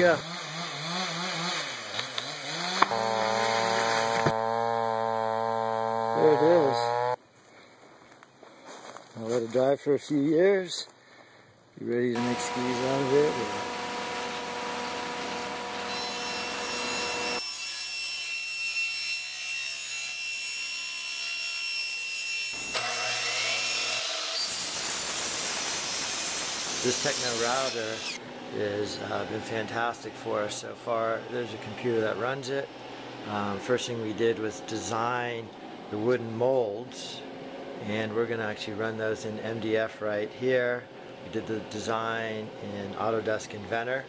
go. There it is. I'll let it dry for a few years. Be ready to make skis out of it. This Techno router has been fantastic for us so far. There's a computer that runs it. First thing we did was design the wooden molds, and we're going to actually run those in MDF right here. We did the design in Autodesk Inventor,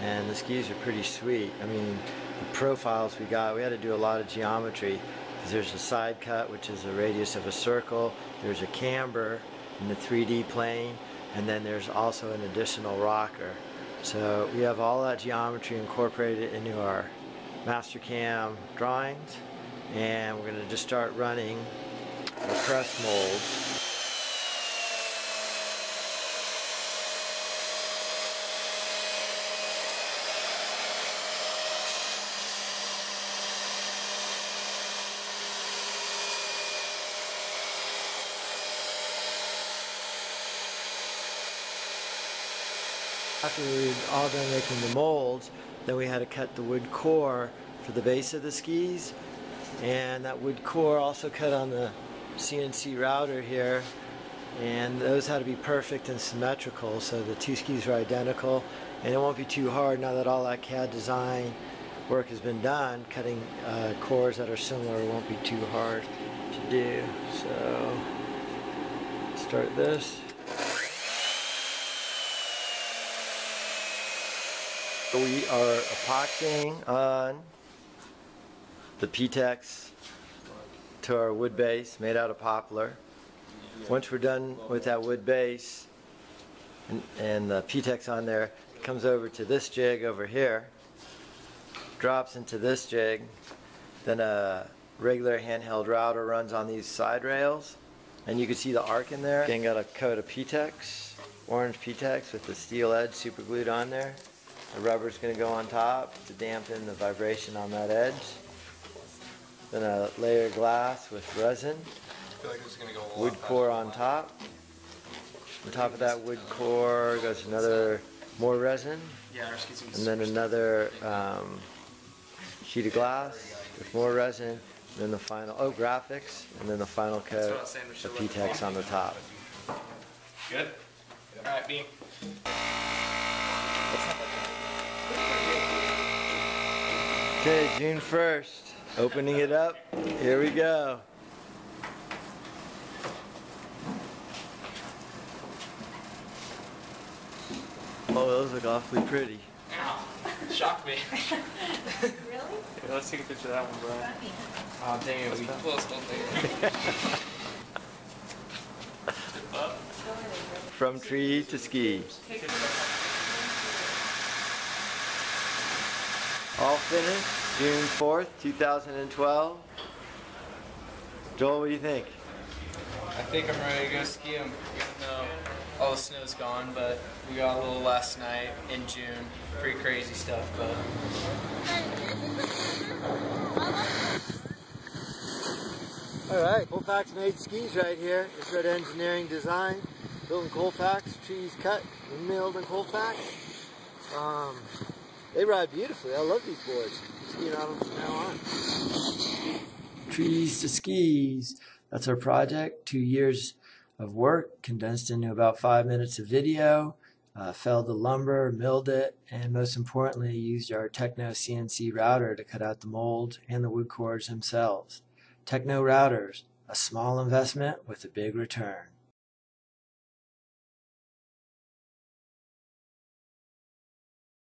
and the skis are pretty sweet. I mean, the profiles we got, we had to do a lot of geometry. There's a side cut, which is the radius of a circle. There's a camber in the 3D plane. And then there's also an additional rocker. So we have all that geometry incorporated into our Mastercam drawings, and we're going to just start running the press molds. After we were all done making the molds, then we had to cut the wood core for the base of the skis, and that wood core also cut on the CNC router here, and those had to be perfect and symmetrical so the two skis are identical, and it won't be too hard now that all that CAD design work has been done. Cutting cores that are similar won't be too hard to do. So start this. We are epoxying on the P-TEX to our wood base made out of poplar. Once we're done with that wood base and the P-TEX on there, it comes over to this jig over here, drops into this jig, then a regular handheld router runs on these side rails, and you can see the arc in there. Again, got a coat of P-TEX, orange P-TEX with the steel edge super glued on there. The rubber's going to go on top to dampen the vibration on that edge. Then a layer of glass with resin. Wood core on top. On top of that wood core goes another more resin. And then another sheet of glass with more resin. And then the final, oh, graphics. And then the final coat of P-TEX on the top. Good? All right, beam. Okay, June 1st, opening it up, here we go. Oh, those look awfully pretty. Ow, shocked me. Really? Yeah, let's take a picture of that one, bro. Oh, dang it, was close, don't they? From tree to ski. All finished, June 4th, 2012. Joel, what do you think? I think I'm ready to go ski them, even though all the snow's gone, but we got a little last night in June. Pretty crazy stuff, but... Alright, Colfax made skis right here. It's Red Engineering Design. Built in Colfax, trees cut and milled in Colfax. They ride beautifully. I love these boards. Skiing on them from now on. Trees to skis. That's our project. 2 years of work condensed into about 5 minutes of video. Felled the lumber, milled it, and most importantly, used our Techno CNC router to cut out the mold and the wood cores themselves. Techno routers, a small investment with a big return.